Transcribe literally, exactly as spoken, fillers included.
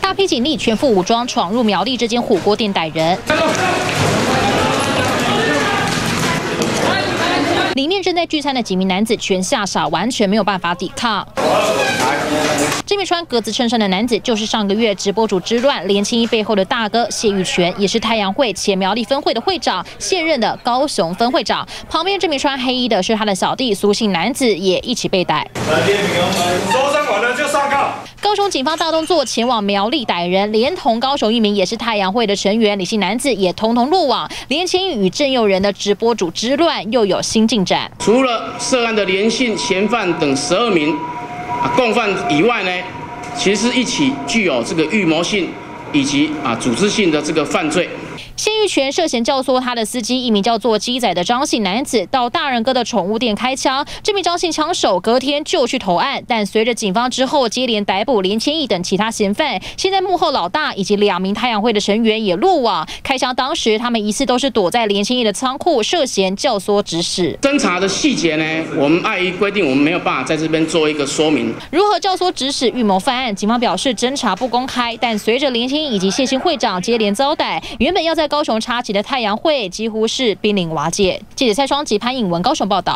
大批警力全副武装闯入苗栗这间火锅店逮人。 里面正在聚餐的几名男子全吓傻，完全没有办法抵抗。这名穿格子衬衫的男子就是上个月直播主之乱连青一背后的大哥谢玉全，也是太阳会前苗栗分会的会长，现任的高雄分会长。旁边这名穿黑衣的是他的小弟苏姓男子，也一起被逮。收山完了就上铐。高雄警方大动作前往苗栗逮人，连同高雄一名也是太阳会的成员李姓男子也统统落网。连青一与郑佑仁的直播主之乱又有新进展。 除了涉案的连姓嫌犯等十二名共犯以外呢，其实一起具有这个预谋性以及啊组织性的这个犯罪。谢玉全涉嫌教唆他的司机一名叫做鸡仔的张姓男子到大仁哥的宠物店开枪，这名张姓枪手隔天就去投案，但随着警方之后接连逮捕连千亿等其他嫌犯，现在幕后老大以及两名太阳会的成员也落网。开枪当时他们疑似都是躲在连千亿的仓库，涉嫌教唆指使。侦查的细节呢，我们碍于规定，我们没有办法在这边做一个说明。如何教唆指使预谋犯案，警方表示侦查不公开，但随着连千亿以及谢姓会长接连遭逮，原本要在 高雄插旗的太阳会几乎是濒临瓦解。记者蔡双吉、潘颖文高雄报道。